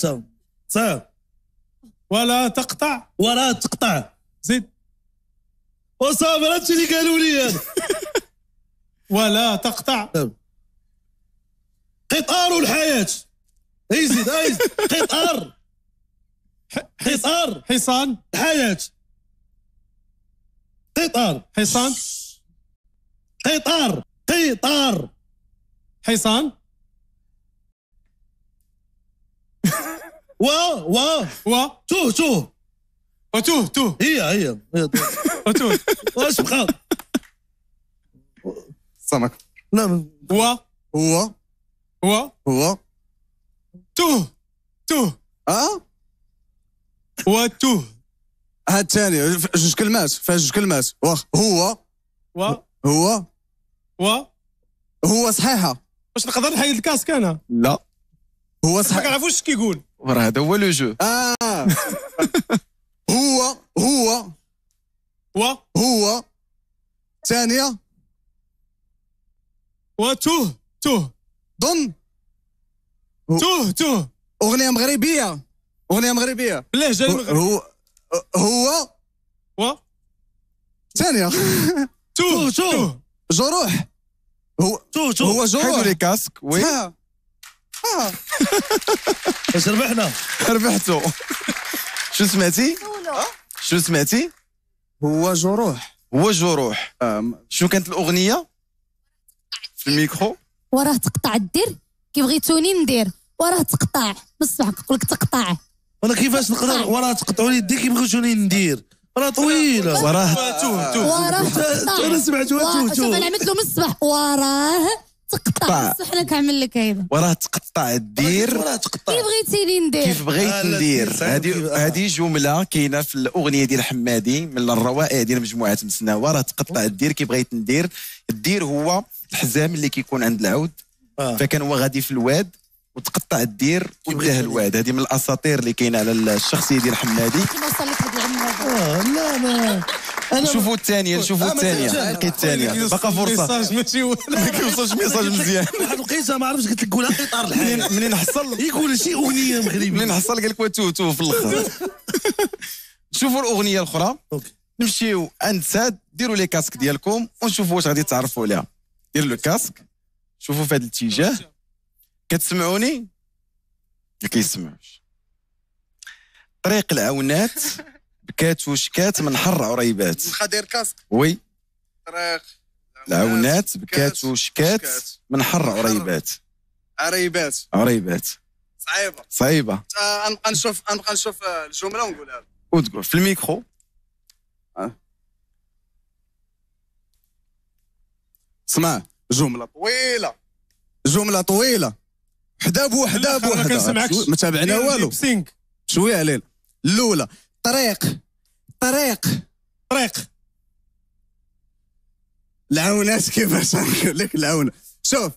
ثلاثة صافي. ولا تقطع زيد. وصافي هادشي اللي قالوا لي هذا. ولا تقطع قطار الحياة. يزيد قطار حصان الحياة. قطار حصان قطار حصان و توه هي وتوه واش بقى سمك. لا هو توه وتوه. هاد الثاني فيها جوج كلمات واخ. هو صحيحه. واش نقدر نحيد الكاسك انا؟ لا هو صحيح. ما كنعرفوش اش كيقول. راه هذا هو لو جو. هو ثانيه وتوه توه اغنيه مغربيه باللهجه المغربيه. هو ثانيه توه جروح. هو جروح. حيدوا لي كاسك. وي واش ربحنا؟ ربحتو. شو سمعتي؟ هو جروح. شنو كانت الاغنيه في الميكرو؟ وراه تقطع الدير كي بغيتوني ندير. وراه تقطع بصح نقول لك تقطع. وانا كيفاش نقدر وراه تقطعوا لي يدي كي بغيتوني ندير؟ راه طويله. وراه تقطع. انا سمعت وتوه. انا عملت له من الصباح. وراه تقطع بصح انا كنعمل لك ايضا. وراه تقطع الدير. كيف بغيتيني ندير كيف بغيت ندير. هذه جمله كاينه في الاغنيه ديال حمادي من الروائع ديال مجموعه مسناوه. راه تقطع الدير كيف بغيت ندير. الدير هو الحزام اللي كيكون عند العود. فكان هو غادي في الواد وتقطع الدير وبداه الواد. هذه من الاساطير اللي كاينه على الشخصيه ديال حمادي. كيما وصلت لهاد العمر. لا ما شوفوا الثانيه لقيت الثانيه باقا فرصه. ما كيوصلش ميساج مزيان. واحد لقيتها ما عرفتش قلت لك قولها قطار الحياه. منين حصل يقول شي اغنيه مغربيه. منين حصل قال لك وتوه في الاخر. شوفوا الاغنيه الاخرى. نمشيو عند سعد. ديروا لي كاسك ديالكم ونشوفوا واش غادي تعرفوا عليها. دير لو كاسك. شوفوا في هذا الاتجاه. كتسمعوني؟ ما كيسمعوش. طريق العونات بكات وشكات من حر عريبات. خدير كاسك. وي. طريق العونات بكات وشكات من حر عريبات. عريبات. صعيبة. نبقى نشوف الجملة ونقولها. وتقول في الميكرو. سمع جملة طويلة. حدا بو ما تابعنا والو. شويه علينا. الاولى طريق العونات. كيفاش نقول لك العون؟ شوف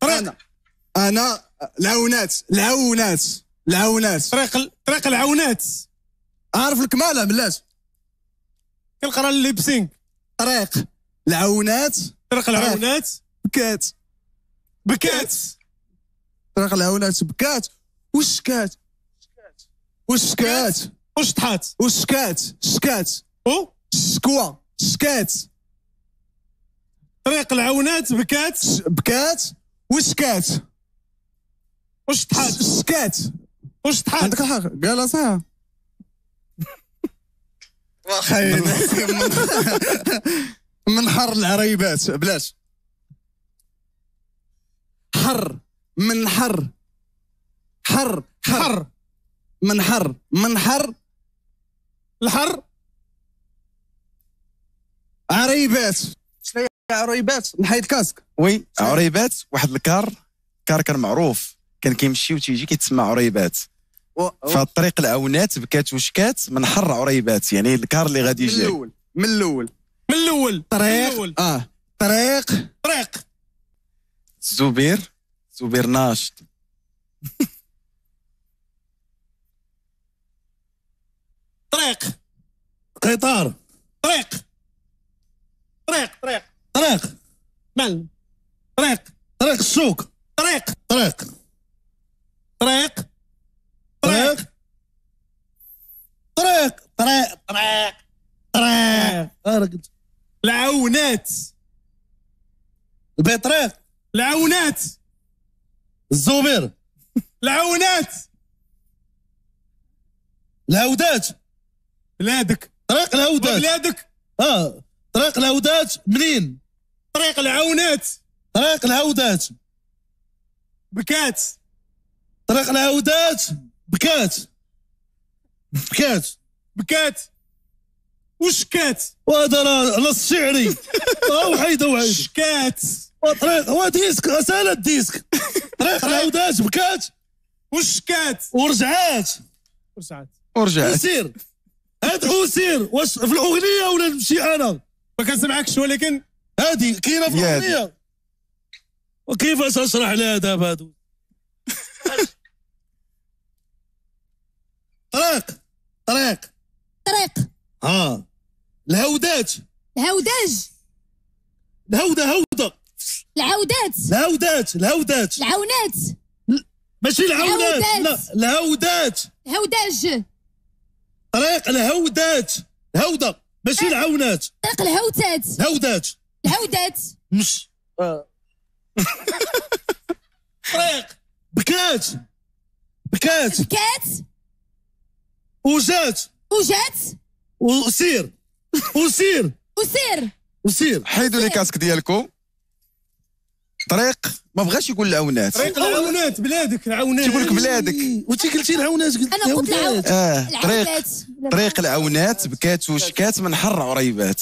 طريق. انا العونات. طريق العونات. عارف الكماله بلاش كنقرا الليبسينغ. طريق العونات بكات. طريق العونات بكات وشكات وشطحات وشكات وشكوى شكات. طريق العونات بكات وشكات وشطحات وشطحات. عندك الحق قالها صح. من حر العريبات بلاش. من حر الحر عريبات. شنو هي عريبات؟ نحيد كاسك. وي عريبات. واحد الكار كان معروف كان كيمشي وتيجي كيتسمى عريبات. فالطريق العونات بكات وشكات من حر عريبات. يعني الكار اللي غادي يجي من الاول. طريق طريق زبير ناشط. طريق قطار. طريق مال. طريق السوق. طريق طريق طريق طريق طريق طريق طريق طريق طريق. العونات البطريق. العونات الزبير. العونات الهوداج. بلادك طريق الهوداج. بلادك طريق الهوداج منين؟ طريق العونات. طريق الهوداج بكات. طريق الهوداج بكات بكات بكات وشكات. وهذا على الشعري وحيد وحيد شكات. وطريق وديسك رسالة ديسك. طريق الهوداج بكات وشكات ورجعات ورجعات ورجعات. حسير هاد حسير واش في الأغنية ولا نمشي أنا؟ ما كنسمعكش ولكن هادي كاينة في الأغنية. وكيفاش أشرح لها دابا هادو؟ طريق طريق طريق الهوداج. الهوداج الهودة هودة. العودات الهودات الهودات. العونات ماشي العونات. لا الهودات. الهوداج طريق الهودات. الهودة ماشي العونات. طريق الهوتات. الهودات الهودات مش طريق بكات بكات بكات وجات وجات وسير وسير وسير وسير. حيدوا لي كاسك ديالكم. طريق ما بغاش يقول العونات. طريق العونات بلادك. العونات تيقول لك بلادك وانت قلتي العونات. قلت انا قلت العونات. طريق طريق العونات بكات وشكات من حر عريبات.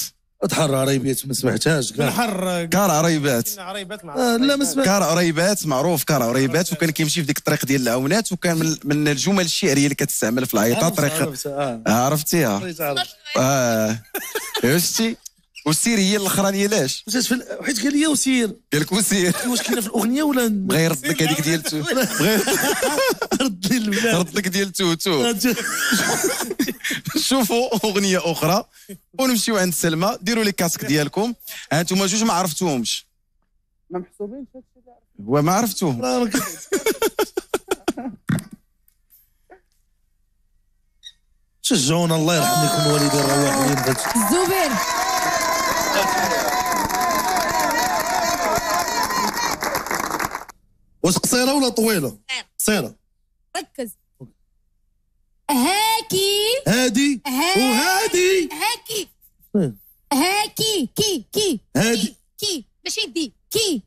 تحر عريبات ما سمعتهاش. نحر كار عريبات. لا ما سمعتش. كار عريبات معروف. كار عريبات وكان كيمشي في ديك الطريق ديال العونات وكان من الجمل الشعريه اللي كتستعمل في العيطه. طريق عرفتيها. شتي وسير هي الاخرانيه. لاش حيت قال لي وسير. قال لك وسير واش كاينه في الاغنيه ولا بغا يرد لك هذيك ديال التوت. رد لي رد لك ديال التوتو. شوفوا اغنيه اخرى ونمشيو عند سلمى. ديروا لي كاسك ديالكم. هانتوما جوج ما عرفتوهمش. ما محسوبينش هادشي اللي عرفت. هو ما عرفتوهم. شجعونا الله يرحم لكم والدي الرواحين. الزبير واش قصيرة ولا طويلة؟ قصيرة. ركز. هاكي هادي وهادي هاكي هاكي كي كي هادي كي ماشي دي كي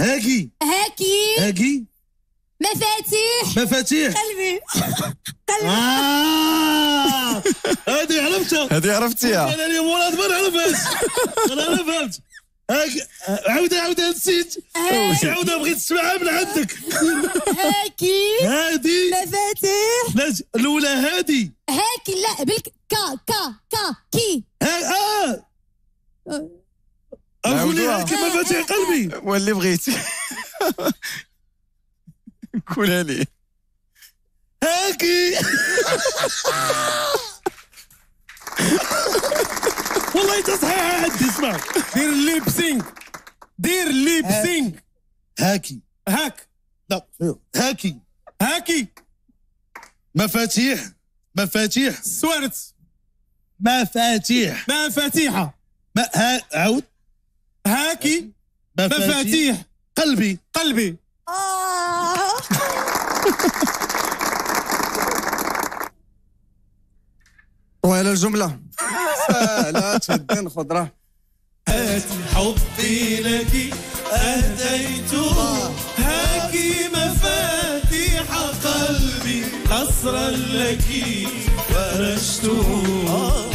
هاكي هاكي هاكي مفاتيح مفاتيح قلبي قلبي. هادي عرفتها. هادي عرفتيها. انا اليوم ولاد ما نعرفهاش. انا فهمت. عاودة عاودة نسيت. عاودة بغيت تسمعها من عندك. هاكي هادي مفاتيح. لا الأولى هادي. هاكي لا بالك كا كا كا كي. قولي هاكي مفاتيح قلبي. واللي بغيتي. قولها لي. هاكي. والله تصحيحها عندي. اسمع دير ليبسينغ. دير ليبسينغ. هاكي هاك لا هاكي هاكي مفاتيح مفاتيح سوارت مفاتيح مفاتيحة عاود هاكي مفاتيح قلبي قلبي. طويلة الجملة. لا تفدين خضرة. هاتي حبي لك أهديته. هاكي مفاتيح قلبي حصرا لك فرشته.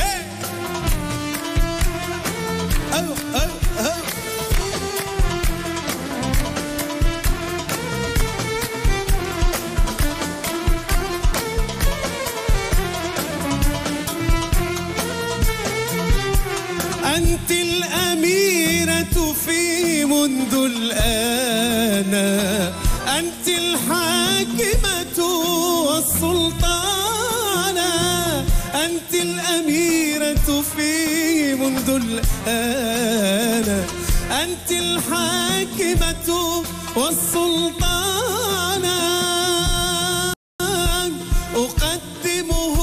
أنت الأميرة في منذ الآن. أنت الحاكمة والسلطانة. أنت الأميرة في منذ الآن. أنت الحاكمة والسلطانة أقدمه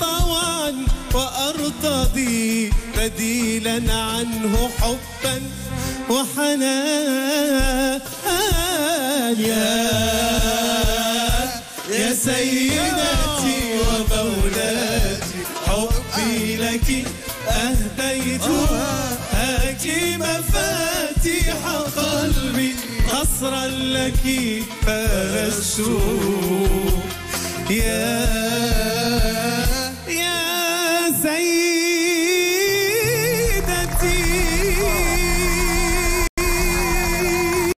طوعا وأرتضي بديلا عنه حبا وحنانا. يا سيدتي ومولاتي حبي لك أهديته، هاكي مفاتيح قلبي حصرا لك فرشته.